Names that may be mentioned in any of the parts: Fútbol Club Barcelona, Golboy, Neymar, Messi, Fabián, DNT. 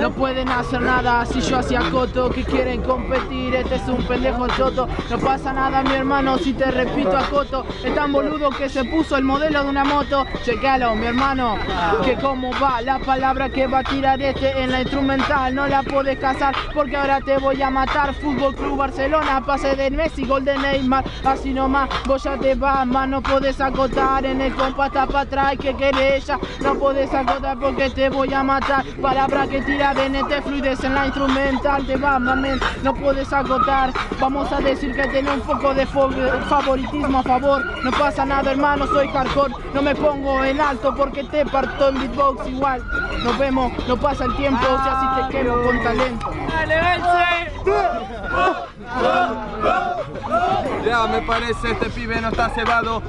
No pueden hacer nada si yo hacía coto. Que quieren competir, este es un pendejo choto. No pasa nada, mi hermano, si te repito a coto. Es tan boludo que se puso el modelo de una moto. Checalo, mi hermano, que cómo va la palabra que va a tirar este en la instrumental. No la podés cazar porque ahora te voy a matar. Fútbol Club Barcelona, pase de Messi, gol de Neymar. Así nomás, vos ya te vas, más no podés acotar. En el compa está para atrás, que querés ya. No podés acotar porque te voy a matar. Palabra que tira DNT, fluidez en la instrumental. Te vas, mamen, no podés acotar. Vamos a decir que tenés un poco de favoritismo a favor. No pasa nada, hermano, soy hardcore. No me pongo en alto porque te parto en beatbox igual. Nos vemos, no pasa el tiempo, si así te quemo con talento. ¡Dale, Messi! Ya me parece, este pibe no está cebado.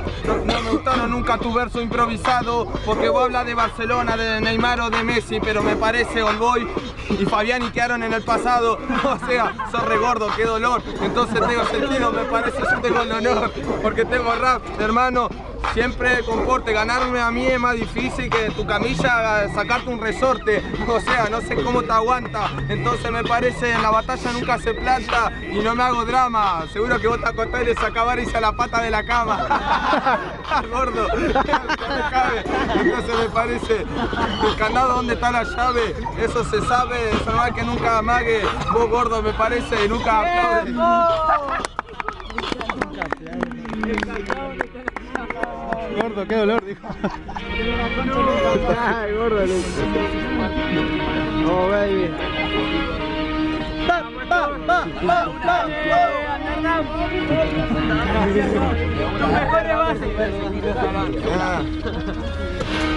No me gustaron nunca tu verso improvisado. Porque vos hablas de Barcelona, de Neymar o de Messi. Pero me parece Golboy y Fabián y quedaron en el pasado. O sea, sos re gordo, qué dolor. Entonces tengo sentido, me parece, yo tengo el honor. Porque tengo rap, hermano. Siempre con porte, ganarme a mí es más difícil que tu camilla sacarte un resorte. O sea, no sé cómo te aguanta. Entonces me parece, en la batalla nunca se planta y no me hago drama. Seguro que vos te acostás y le sacás varices a la pata de la cama. Gordo, no cabe. Entonces me parece, el candado donde está la llave, eso se sabe, es normal que nunca amague. Vos gordo me parece y nunca aplaudes. Gordo, qué dolor, dijo. Ay, gordo, Luis. Oh, baby.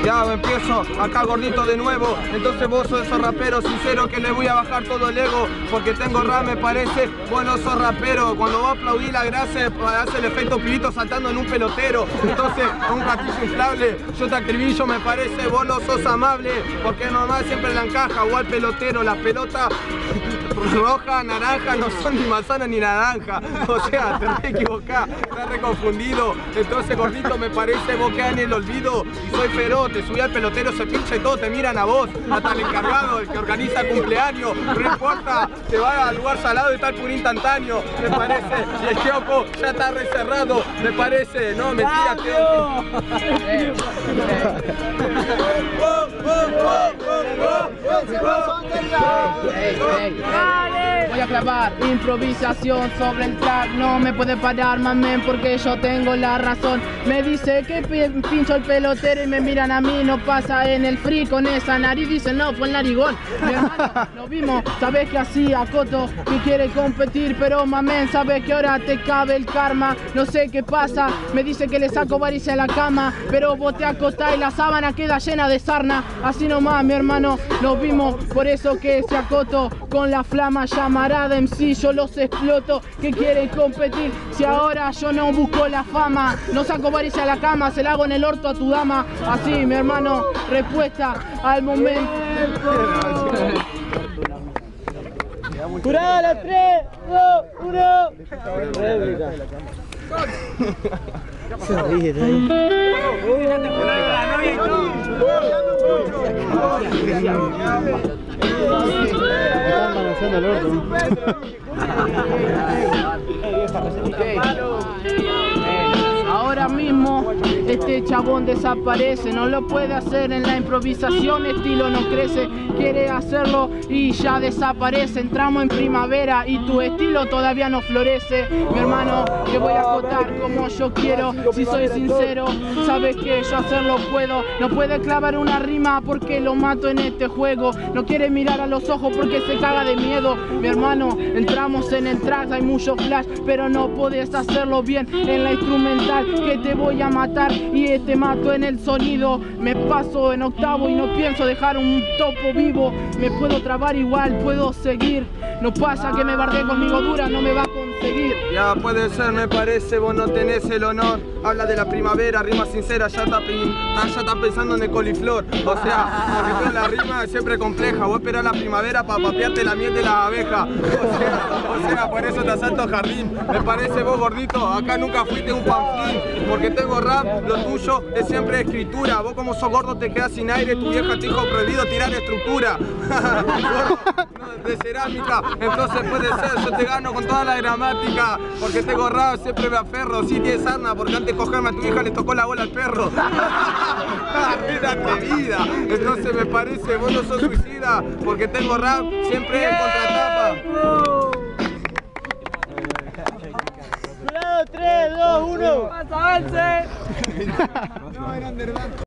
Ya me empiezo, acá gordito de nuevo. Entonces vos sos esos raperos sinceros que le voy a bajar todo el ego. Porque tengo rap, me parece, vos no sos rapero. Cuando vos aplaudís la gracia, hace el efecto pibito saltando en un pelotero. Entonces, a un gatillo inflable, yo te acribillo, me parece, vos no sos amable. Porque normal siempre la encaja, o al pelotero, las pelotas roja, naranja, no son ni manzana ni naranja. O sea, te re equivocás, estás re confundido. Entonces, gordito, me parece, vos quedás en el olvido. Y soy feroz, te subí al pelotero, se pincha y todos te miran a vos. Hasta el encargado, el que organiza cumpleaños, no importa, te va al lugar salado y está el purín instantáneo. Me parece, y el Kiopo ya está re cerrado, me parece. No, mentira, voy a clavar improvisación sobre el track. No me puede parar, mamen, porque yo tengo la razón. Me dice que pincho el pelotero y me miran a mí. No pasa en el free con esa nariz. Dicen, no, fue el narigón. Mi hermano, lo vimos, sabes que así acoto que quiere competir. Pero, mamen, sabes que ahora te cabe el karma. No sé qué pasa, me dice que le saco varices a la cama. Pero vos te acostás y la sábana queda llena de sarna. Así nomás, mi hermano, nos vimos. Por eso que se acoto con la flama llamarada MC, yo los exploto, que quieren competir, si ahora yo no busco la fama, no saco varices a la cama, se la hago en el orto a tu dama, así mi hermano, respuesta al momento. ¡Curá la 3, 2, 1! Se ríe de ahí. Están balanceando el orto. Ahora mismo este chabón desaparece, no lo puede hacer en la improvisación, estilo no crece, quiere hacerlo y ya desaparece. Entramos en primavera y tu estilo todavía no florece. Mi hermano, te voy a acotar como yo quiero, si soy sincero, sabes que yo hacerlo puedo. No puede clavar una rima porque lo mato en este juego. No quiere mirar a los ojos porque se caga de miedo. Mi hermano, entramos en el track, hay mucho flash, pero no podés hacerlo bien en la instrumental, que te voy a matar. Y este mato en el sonido, me paso en octavo y no pienso dejar un topo vivo. Me puedo trabar igual, puedo seguir. No pasa que me bardé conmigo dura, no me va a contar. seguir. Ya puede ser, me parece, vos no tenés el honor. Habla de la primavera, rima sincera, ya está pensando en el coliflor. O sea, porque la rima es siempre compleja. Vos esperás la primavera para papearte la miel de las abejas. O sea, por eso te asalto al jardín. Me parece, vos gordito, acá nunca fuiste un panflín. Porque tengo rap, lo tuyo es siempre escritura. Vos como sos gordo te quedás sin aire, tu vieja te dijo prohibido tirar estructura. De cerámica, entonces puede ser, yo te gano con toda la gramática. Porque tengo rap, siempre me aferro. Sí, tiene sarna, porque antes de cogerme a tu hija le tocó la bola al perro. Mira qué vida. Entonces me parece, vos no sos suicida, porque tengo rap, siempre en contratapa. 3, 2, 1. ¡Avance! No, eran de verdad.